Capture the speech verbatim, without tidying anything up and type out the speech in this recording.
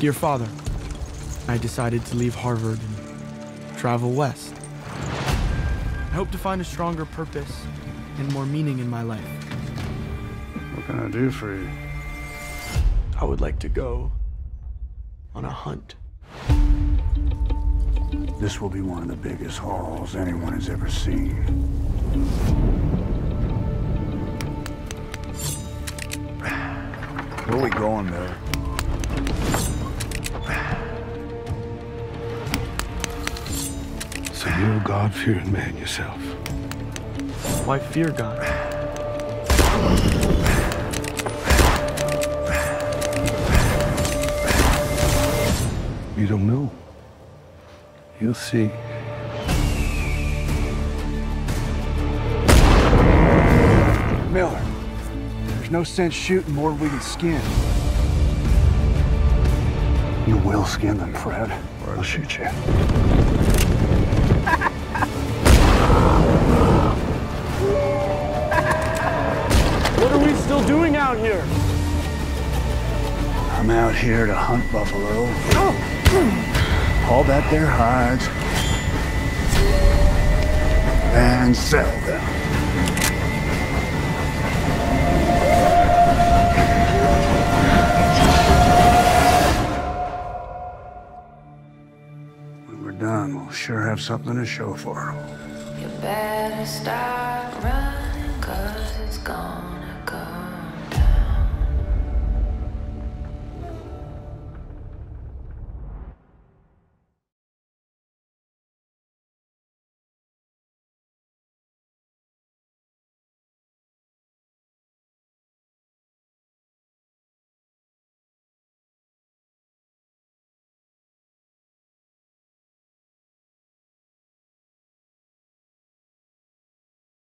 Dear Father, I decided to leave Harvard and travel west. I hope to find a stronger purpose and more meaning in my life. What can I do for you? I would like to go on a hunt. This will be one of the biggest hauls anyone has ever seen. Where are we going there? So you're a God-fearing man yourself. Why fear God? You don't know. You'll see. Miller, there's no sense shooting more we can skin. You will skin them, Fred, or I'll shoot you. What are we still doing out here? I'm out here to hunt buffalo. Oh. All that there hides and sell them. When we're done, we'll sure have something to show for them. You better start running, 'cause it's gone.